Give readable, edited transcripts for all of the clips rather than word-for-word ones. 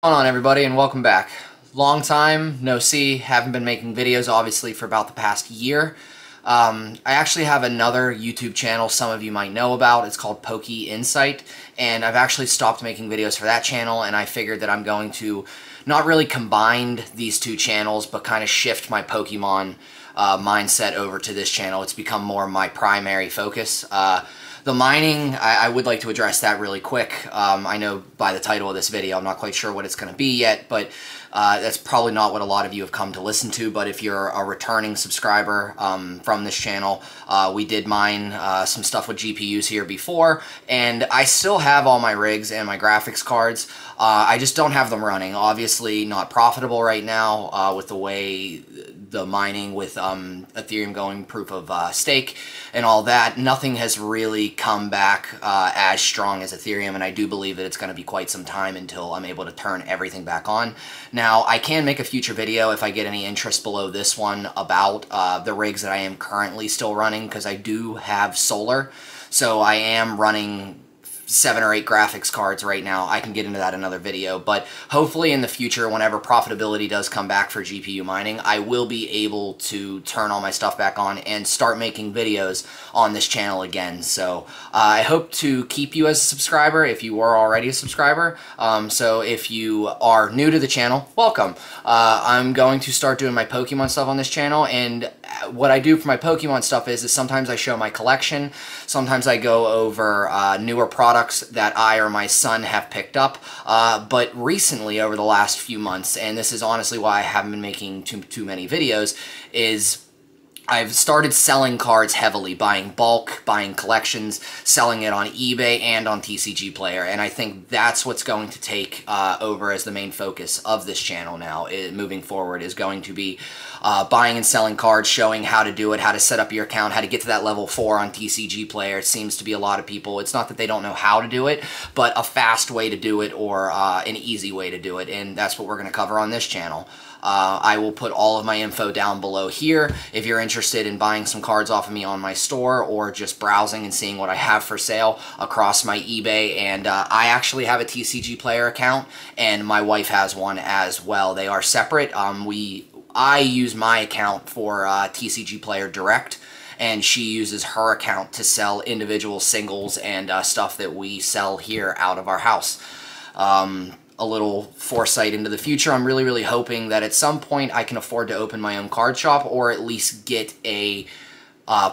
What's going on, everybody, and welcome back. Long time no see. Haven't been making videos obviously for about the past year. I actually have another YouTube channel some of you might know about. It's called Poke Insight, and I've actually stopped making videos for that channel, and I figured that I'm going to not really combine these two channels but kind of shift my Pokemon mindset over to this channel. It's become more my primary focus. The mining, I would like to address that really quick. I know by the title of this video, I'm not quite sure what it's going to be yet, but that's probably not what a lot of you have come to listen to. But if you're a returning subscriber from this channel, we did mine some stuff with GPUs here before, and I still have all my rigs and my graphics cards. I just don't have them running. Obviously not profitable right now with the way the mining with Ethereum going proof of stake and all that. Nothing has really come back as strong as Ethereum, and I do believe that it's going to be quite some time until I'm able to turn everything back on. Now, I can make a future video if I get any interest below this one about the rigs that I am currently still running, because I do have solar, so I am running 7 or 8 graphics cards right now. I can get into that in another video, but hopefully in the future, whenever profitability does come back for GPU mining, I will be able to turn all my stuff back on and start making videos on this channel again. So I hope to keep you as a subscriber if you were already a subscriber. So if you are new to the channel, welcome. I'm going to start doing my Pokemon stuff on this channel, and what I do for my Pokemon stuff is sometimes I show my collection, sometimes I go over newer products that I or my son have picked up, but recently over the last few months, and this is honestly why I haven't been making too many videos, is I've started selling cards heavily, buying bulk, buying collections, selling it on eBay and on TCG Player, and I think that's what's going to take over as the main focus of this channel now, moving forward, is going to be buying and selling cards, showing how to do it, how to set up your account, how to get to that level 4 on TCG Player. It seems to be a lot of people, it's not that they don't know how to do it, but a fast way to do it, or an easy way to do it, and that's what we're going to cover on this channel. I will put all of my info down below here if you're interested in buying some cards off of me on my store, or just browsing and seeing what I have for sale across my eBay. And I actually have a TCG Player account, and my wife has one as well. They are separate. I use my account for TCG Player Direct, and she uses her account to sell individual singles and stuff that we sell here out of our house. A little foresight into the future, I'm really hoping that at some point I can afford to open my own card shop, or at least get a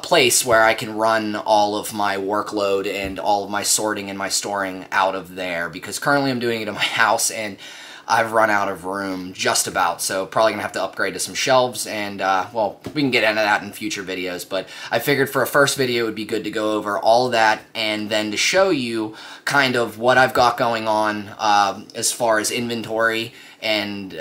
place where I can run all of my workload and all of my sorting and my storing out of there, because currently I'm doing it in my house and I've run out of room just about, so probably gonna have to upgrade to some shelves, and well, we can get into that in future videos, but I figured for a first video it would be good to go over all of that, and then to show you kind of what I've got going on as far as inventory, and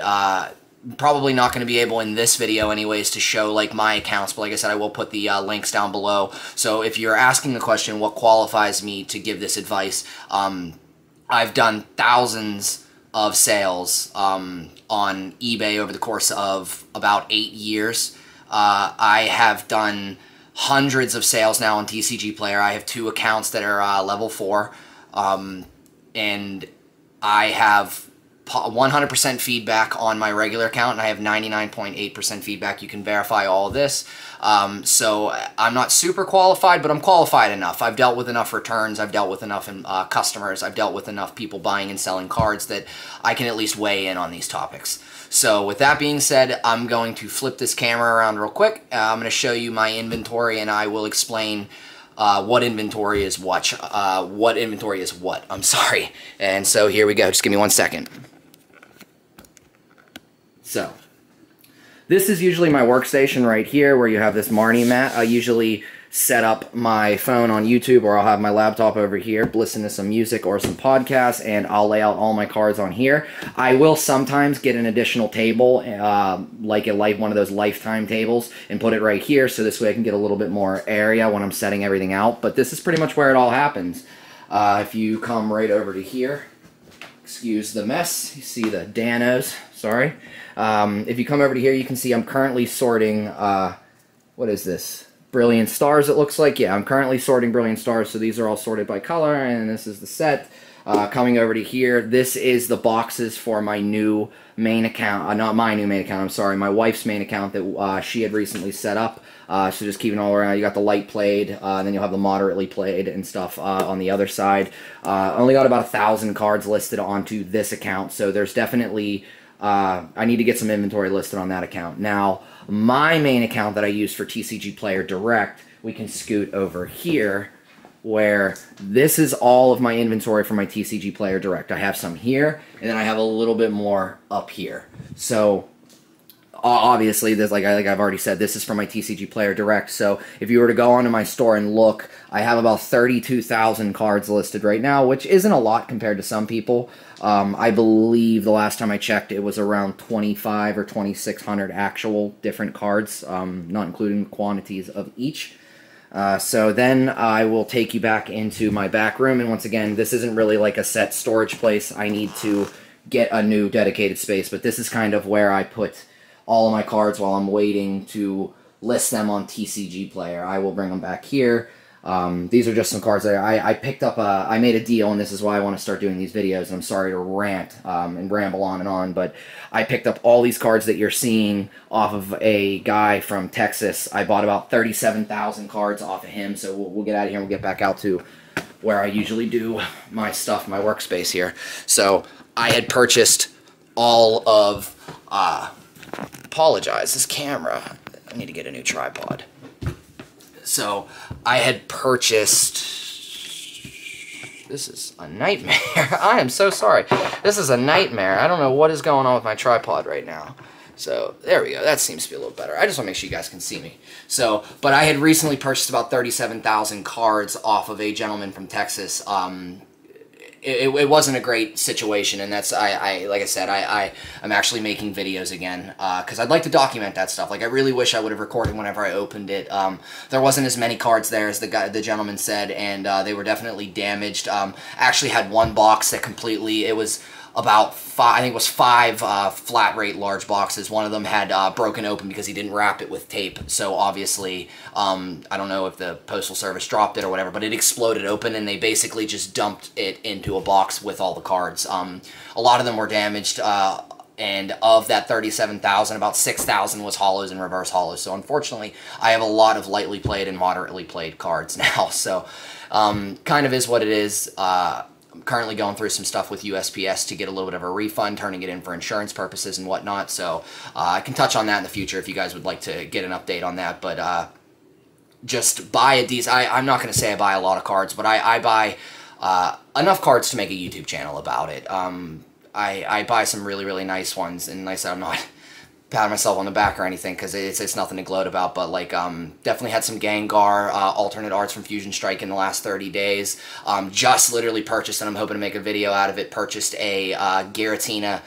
probably not going to be able in this video anyways to show like my accounts, but like I said, I will put the links down below. So if you're asking the question, what qualifies me to give this advice, I've done thousands of sales on eBay over the course of about 8 years. I have done hundreds of sales now on TCG Player. I have 2 accounts that are level 4, and I have 100% feedback on my regular account, and I have 99.8% feedback. You can verify all of this. So I'm not super qualified, but I'm qualified enough. I've dealt with enough returns, I've dealt with enough customers, I've dealt with enough people buying and selling cards that I can at least weigh in on these topics. So with that being said, I'm going to flip this camera around real quick. I'm going to show you my inventory, and I will explain what inventory is what. What inventory is what, I'm sorry. And so here we go, just give me one second. So, this is usually my workstation right here, where you have this Marnie mat. I usually set up my phone on YouTube, or I'll have my laptop over here, listen to some music or some podcasts, and I'll lay out all my cards on here. I will sometimes get an additional table, like one of those lifetime tables, and put it right here, so this way I can get a little bit more area when I'm setting everything out. But this is pretty much where it all happens. If you come right over to here, excuse the mess, you see the Danos, sorry. If you come over to here, you can see I'm currently sorting, what is this? Brilliant Stars, it looks like. Yeah, I'm currently sorting Brilliant Stars, so these are all sorted by color, and this is the set. Coming over to here, this is the boxes for my new main account. Not my new main account, I'm sorry, my wife's main account that she had recently set up. So just keeping all around. You got the light played, then you'll have the moderately played and stuff on the other side. Only got about 1,000 cards listed onto this account, so there's definitely... I need to get some inventory listed on that account. Now, my main account that I use for TCG Player Direct, we can scoot over here, where this is all of my inventory for my TCG Player Direct. I have some here, and then I have a little bit more up here. So... obviously, this, like I've already said, this is from my TCG Player Direct, so if you were to go onto my store and look, I have about 32,000 cards listed right now, which isn't a lot compared to some people. I believe the last time I checked, it was around 25 or 2,600 actual different cards, not including quantities of each. So then I will take you back into my back room, and once again, this isn't really like a set storage place. I need to get a new dedicated space, but this is kind of where I put... all of my cards while I'm waiting to list them on TCG Player. I will bring them back here. These are just some cards that I picked up. I made a deal, and this is why I want to start doing these videos. And I'm sorry to rant and ramble on and on, but I picked up all these cards that you're seeing off of a guy from Texas. I bought about 37,000 cards off of him, so we'll get out of here and we'll get back out to where I usually do my stuff, my workspace here. So I had purchased all of... apologize, this camera, I need to get a new tripod. So I had purchased, this is a nightmare, I am so sorry, this is a nightmare, I don't know what is going on with my tripod right now. So there we go, that seems to be a little better. I just want to make sure you guys can see me. So, but I had recently purchased about 37,000 cards off of a gentleman from Texas. It wasn't a great situation, and that's, like I said, I'm actually making videos again, because I'd like to document that stuff. Like, I really wish I would have recorded whenever I opened it. There wasn't as many cards there as the gentleman said, and they were definitely damaged. I actually had one box that completely, it was about five, I think it was five flat rate large boxes. One of them had broken open because he didn't wrap it with tape. So obviously, I don't know if the Postal Service dropped it or whatever, but it exploded open and they basically just dumped it into a box with all the cards. A lot of them were damaged, and of that 37,000, about 6,000 was hollows and reverse hollows. So unfortunately, I have a lot of lightly played and moderately played cards now. So kind of is what it is. I'm currently going through some stuff with USPS to get a little bit of a refund, turning it in for insurance purposes and whatnot, so I can touch on that in the future if you guys would like to get an update on that, but just buy a decent... I'm not going to say I buy a lot of cards, but I buy enough cards to make a YouTube channel about it. I buy some really, really nice ones, and like I said, I'm not... pat myself on the back or anything because it's nothing to gloat about, but like definitely had some Gengar alternate arts from Fusion Strike in the last 30 days. Just literally purchased, and I'm hoping to make a video out of it, purchased a Giratina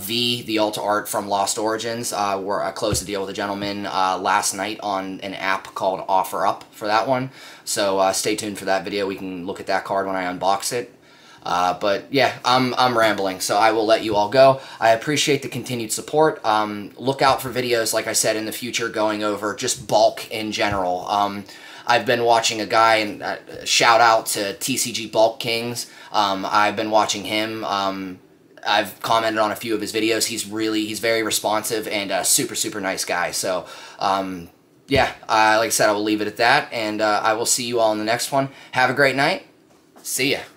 V, the Alter Art from Lost Origins, where I closed the deal with a gentleman last night on an app called OfferUp for that one. So stay tuned for that video. We can look at that card when I unbox it. But yeah, I'm rambling, so I will let you all go. I appreciate the continued support. Look out for videos, like I said, in the future going over just bulk in general. I've been watching a guy, and shout out to TCG Bulk Kings. I've been watching him. I've commented on a few of his videos. He's very responsive and a super, super nice guy. So, yeah, like I said, I will leave it at that, and I will see you all in the next one. Have a great night. See ya.